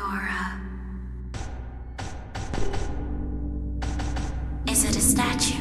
Yora. Is it a statue?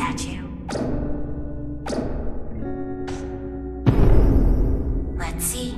statue. Let's see.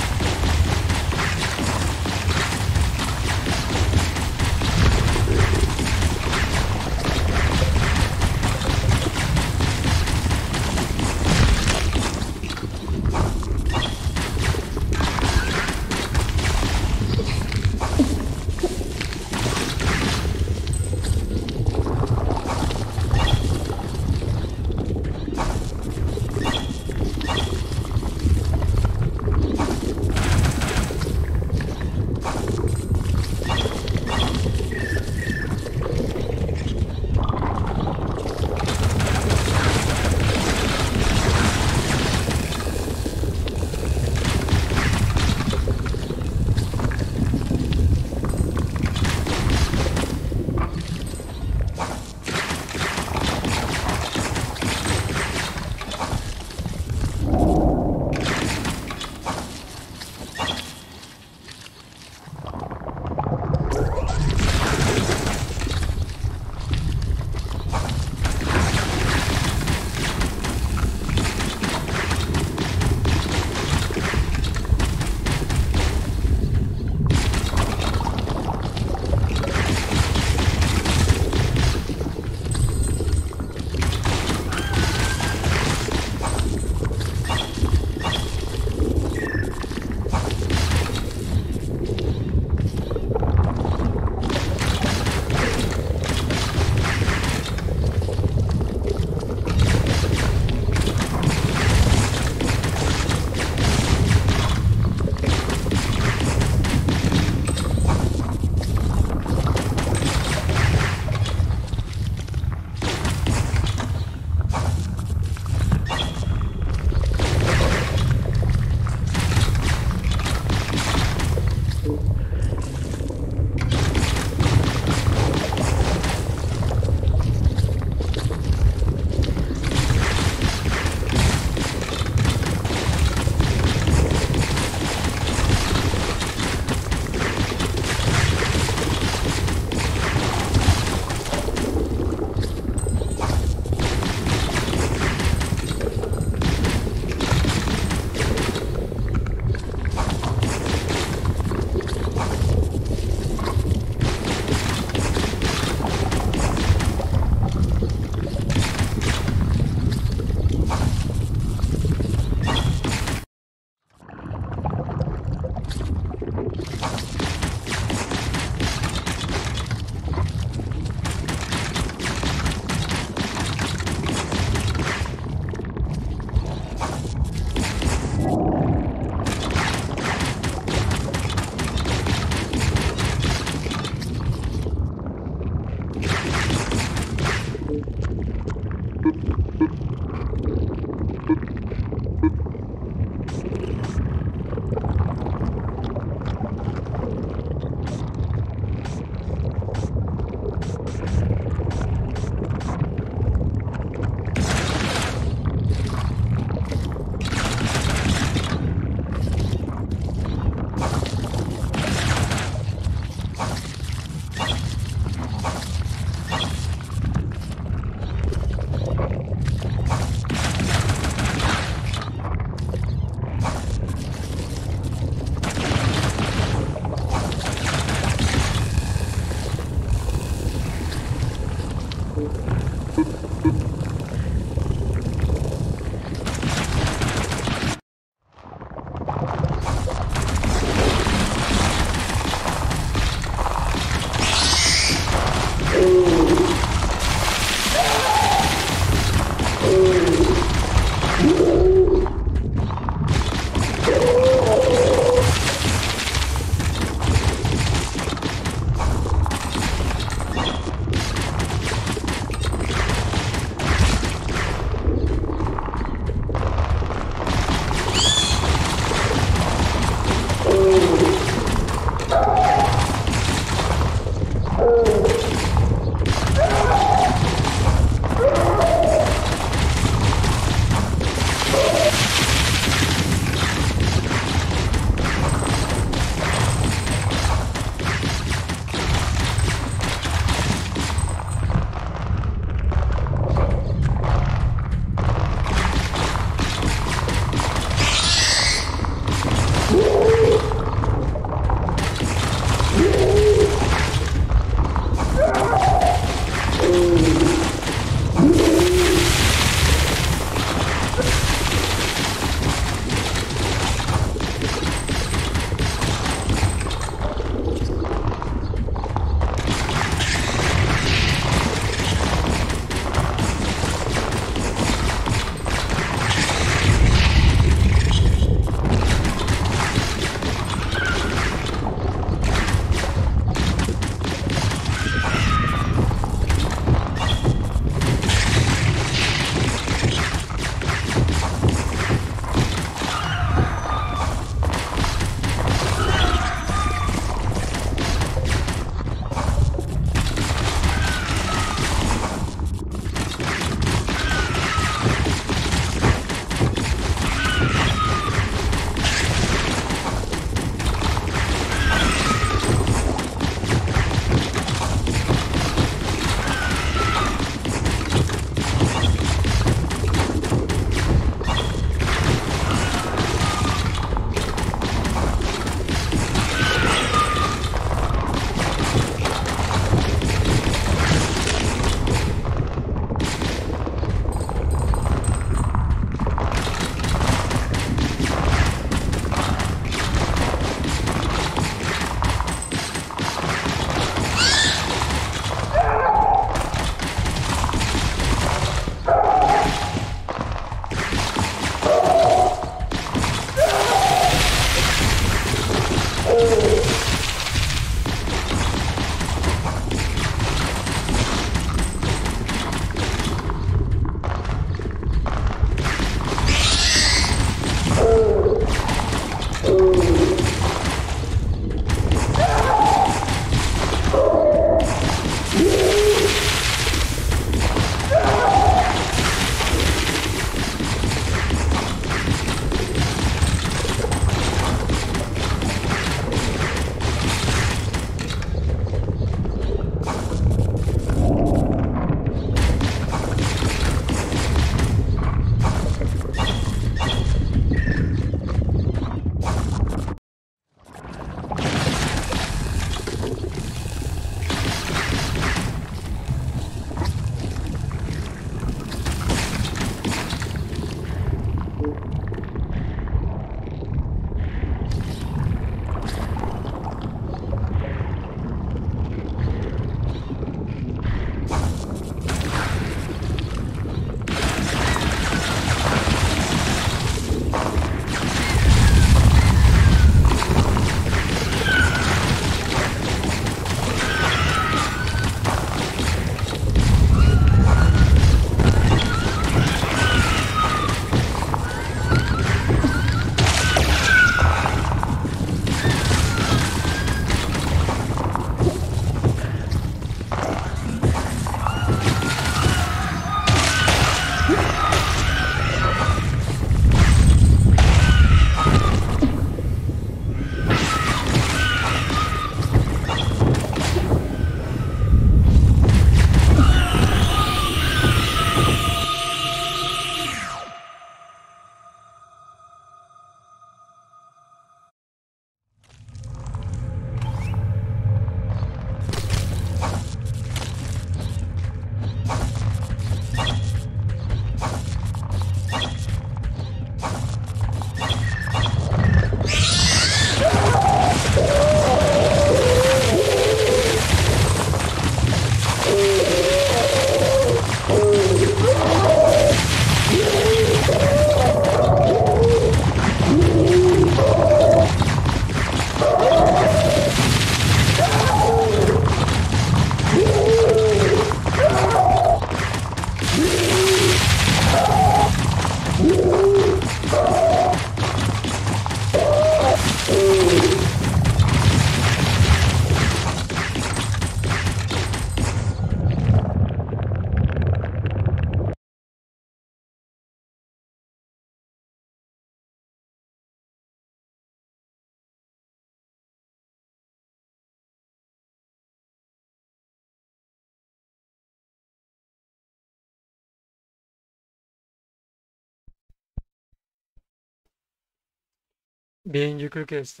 being equal case.